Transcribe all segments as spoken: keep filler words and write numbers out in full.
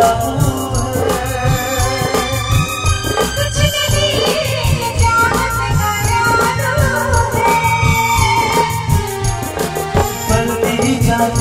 Jab tak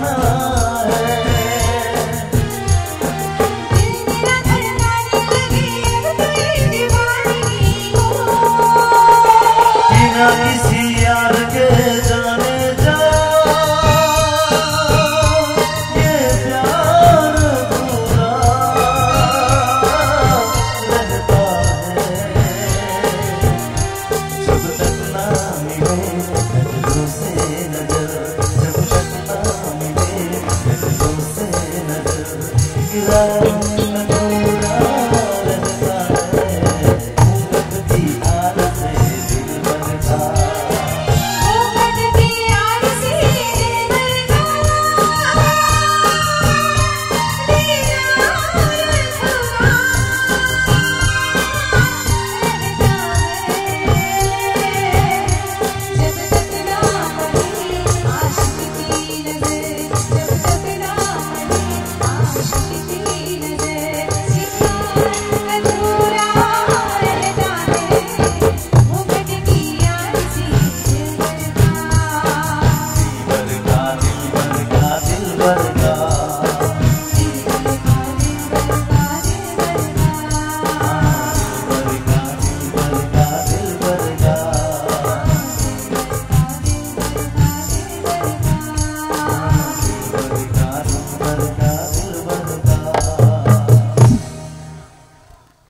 naam hai, main